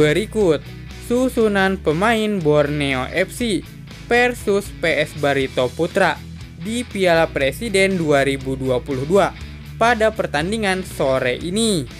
Berikut susunan pemain Borneo FC versus PS Barito Putra di Piala Presiden 2022 pada pertandingan sore ini.